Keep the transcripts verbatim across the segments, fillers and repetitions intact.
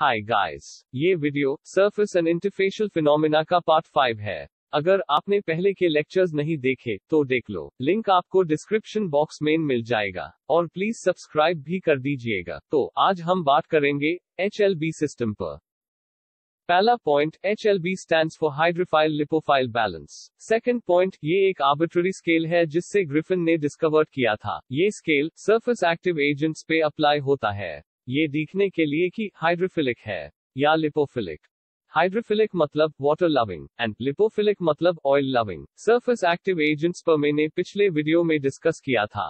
हाय guys, ये video surface and interfacial phenomena का part five है। अगर आपने पहले के लेक्चर्स नहीं देखे तो देख लो, लिंक आपको डिस्क्रिप्शन बॉक्स में मिल जाएगा और प्लीज सब्सक्राइब भी कर दीजिएगा। तो आज हम बात करेंगे एच एल बी सिस्टम पर। पहला point, H L B stands for hydrophile lipophile balance. Second point, ये एक आर्बिट्ररी स्केल है जिससे ग्रिफिन ने डिस्कवर किया था। ये स्केल सरफेस एक्टिव एजेंट्स पे अप्लाई होता है, ये देखने के लिए कि हाइड्रोफिलिक है या लिपोफिलिक। हाइड्रोफिलिक मतलब वाटर लविंग एंड लिपोफिलिक मतलब oil loving. Surface active agents पर मैंने पिछले वीडियो में डिस्कस किया था,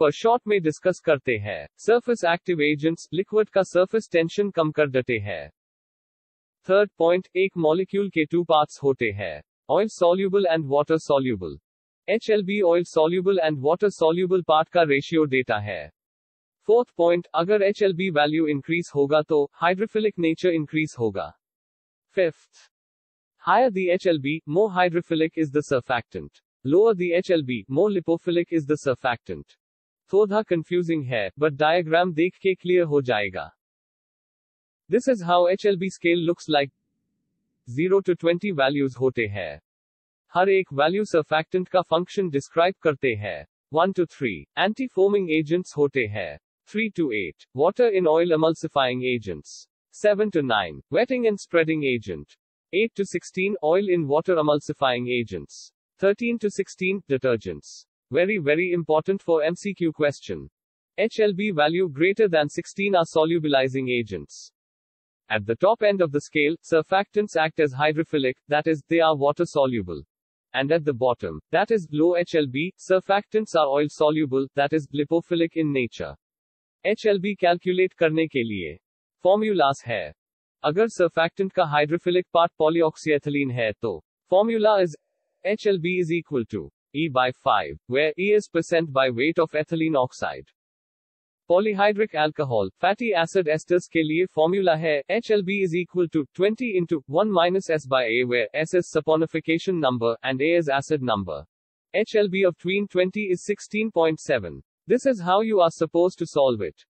पर शॉर्ट में डिस्कस करते हैं। सरफेस एक्टिव एजेंट्स लिक्विड का सरफेस टेंशन कम कर देते हैं। थर्ड पॉइंट, एक मॉलिक्यूल के टू पार्ट्स होते हैं, oil soluble and water soluble. H L B oil soluble and water soluble part का रेशियो देता है। फोर्थ पॉइंट, अगर H L B value increase होगा तो हाइड्रोफिलिक नेचर इंक्रीज होगा। Fifth, higher the H L B, more hydrophilic is the surfactant. Lower the H L B, more lipophilic is the surfactant. थोड़ा confusing है, but diagram देख के clear हो जाएगा। This is how H L B scale looks like। zero to twenty values होते हैं। हर एक वैल्यू सर्फैक्टेंट का फंक्शन डिस्क्राइब करते हैं। one to three anti foaming agents होते हैं। three to eight water in oil emulsifying agents. seven to nine wetting and spreading agent. eight to sixteen oil in water emulsifying agents. thirteen to sixteen detergents. Very very important for MCQ question. H L B value greater than sixteen are solubilizing agents. At the top end of the scale, surfactants act as hydrophilic, that is, they are water soluble. And at the bottom, that is, low H L B, surfactants are oil soluble, that is, lipophilic in nature. H L B calculate करने के लिए formulas है। अगर surfactant का hydrophilic part polyoxyethylene है तो formula is H L B is equal to E by five, where E is percent by weight of ethylene oxide. Polyhydric alcohol fatty acid esters के लिए फॉर्मूला है H L B is equal to twenty into one minus S by A, where S is saponification number and A is acid number. H L B of tween twenty is sixteen point seven. This is how you are supposed to solve it.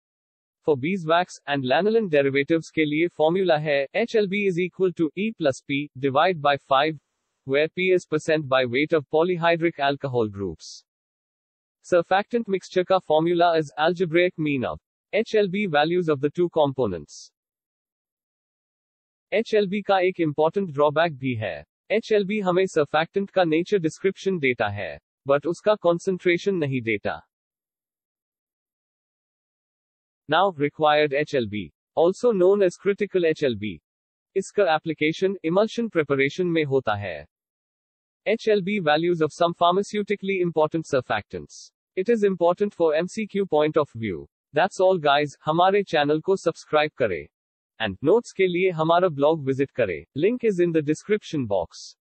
For beeswax and lanolin derivatives के लिए formula है H L B is equal to E plus P divide by five, where P is percent by weight of polyhydric alcohol groups. Surfactant mixture का formula is algebraic mean of H L B values of the two components. H L B का एक important drawback भी है। H L B हमें surfactant का nature description देता है, but उसका concentration नहीं देता। Now required H L B, also known as critical H L B, इसका application emulsion preparation में होता है। H L B values of some pharmaceutically important surfactants. It is important for M C Q point of view. That's all guys, हमारे channel को subscribe करें and notes के लिए हमारा ब्लॉग विजिट करें, link is in the description box.